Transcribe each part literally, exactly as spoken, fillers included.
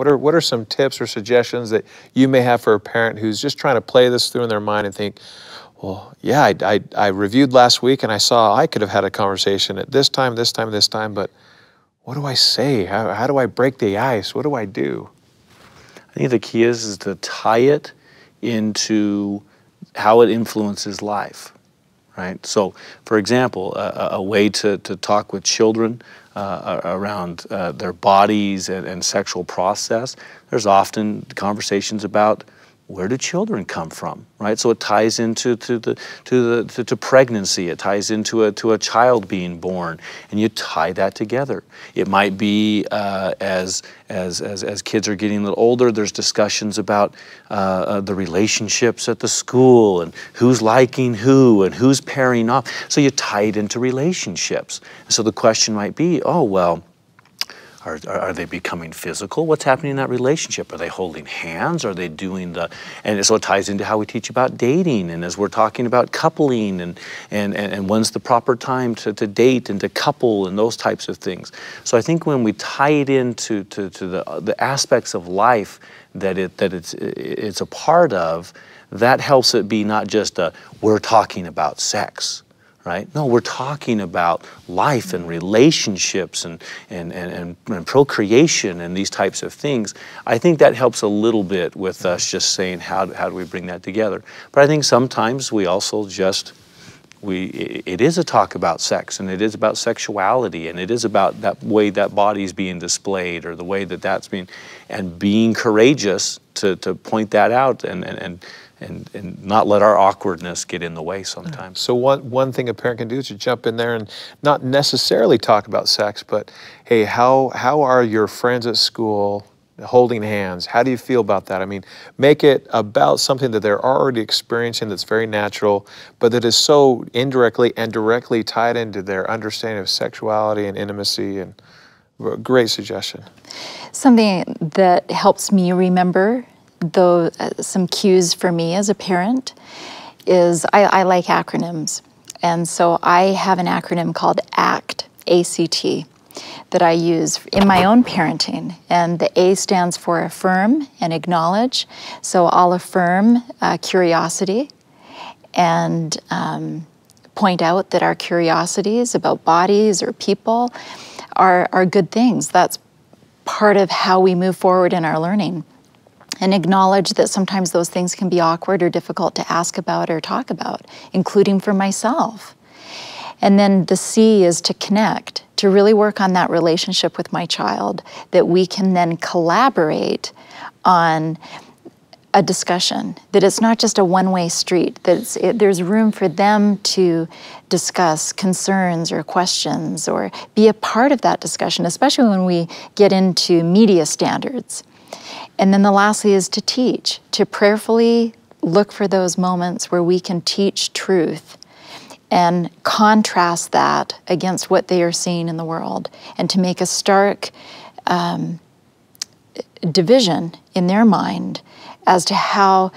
What are, what are some tips or suggestions that you may have for a parent who's just trying to play this through in their mind and think, well, yeah, I, I, I reviewed last week and I saw I could have had a conversation at this time, this time, this time, but what do I say? How, how do I break the ice? What do I do? I think the key is, is to tie it into how it influences life, right? So, for example, a, a way to, to talk with children uh, around uh, their bodies and, and sexual process, there's often conversations about where do children come from, right? So it ties into to the to the to, to pregnancy. It ties into a to a child being born, and you tie that together. It might be uh, as as as as kids are getting a little older. There's discussions about uh, uh, the relationships at the school and who's liking who and who's pairing off. So you tie it into relationships. So the question might be, oh well. Are, are they becoming physical? What's happening in that relationship? Are they holding hands? Are they doing the, and so it ties into how we teach about dating, and as we're talking about coupling and, and, and, and when's the proper time to, to date and to couple and those types of things. So I think when we tie it into to, to the, the aspects of life that, it, that it's, it's a part of, that helps it be not just a, we're talking about sex. Right? No, we're talking about life and relationships and, and, and, and procreation and these types of things. I think that helps a little bit with us just saying, how, how do we bring that together? But I think sometimes we also just, we, it is a talk about sex, and it is about sexuality, and it is about that way that body's being displayed or the way that that's being, and being courageous to, to point that out and, and, and And, and not let our awkwardness get in the way sometimes. So one, one thing a parent can do is to jump in there and not necessarily talk about sex, but hey, how, how are your friends at school holding hands? How do you feel about that? I mean, make it about something that they're already experiencing that's very natural, but that is so indirectly and directly tied into their understanding of sexuality and intimacy. And great suggestion. Something that helps me remember though uh, some cues for me as a parent is I, I like acronyms. And so I have an acronym called ACT, A C T, that I use in my own parenting. And the A stands for affirm and acknowledge. So I'll affirm uh, curiosity and um, point out that our curiosities about bodies or people are, are good things. That's part of how we move forward in our learning. And acknowledge that sometimes those things can be awkward or difficult to ask about or talk about, including for myself. And then the C is to connect, to really work on that relationship with my child, that we can then collaborate on a discussion, that it's not just a one-way street, that it's, it, there's room for them to discuss concerns or questions or be a part of that discussion, especially when we get into media standards. And then the lastly is to teach, to prayerfully look for those moments where we can teach truth and contrast that against what they are seeing in the world, and to make a stark um, division in their mind as to how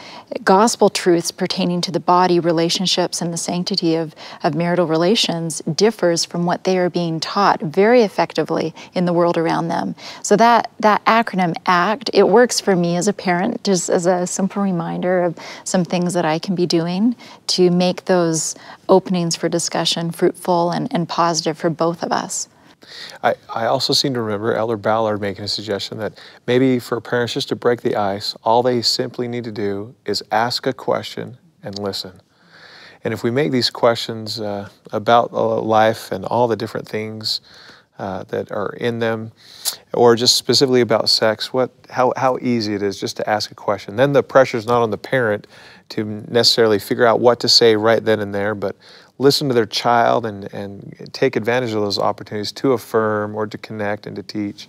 gospel truths pertaining to the body, relationships, and the sanctity of, of marital relations differs from what they are being taught very effectively in the world around them. So that, that acronym ACT, it works for me as a parent, just as a simple reminder of some things that I can be doing to make those openings for discussion fruitful and, and positive for both of us. I, I also seem to remember Elder Ballard making a suggestion that maybe for parents just to break the ice, all they simply need to do is ask a question and listen. And if we make these questions uh, about life and all the different things uh, that are in them, or just specifically about sex, what, how, how easy it is just to ask a question. Then the pressure's not on the parent to necessarily figure out what to say right then and there, but listen to their child and, and take advantage of those opportunities to affirm or to connect and to teach.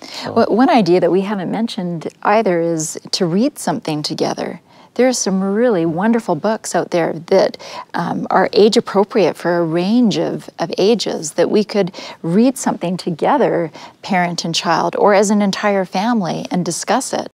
So. Well, one idea that we haven't mentioned either is to read something together. There are some really wonderful books out there that um, are age appropriate for a range of, of ages, that we could read something together, parent and child, or as an entire family, and discuss it.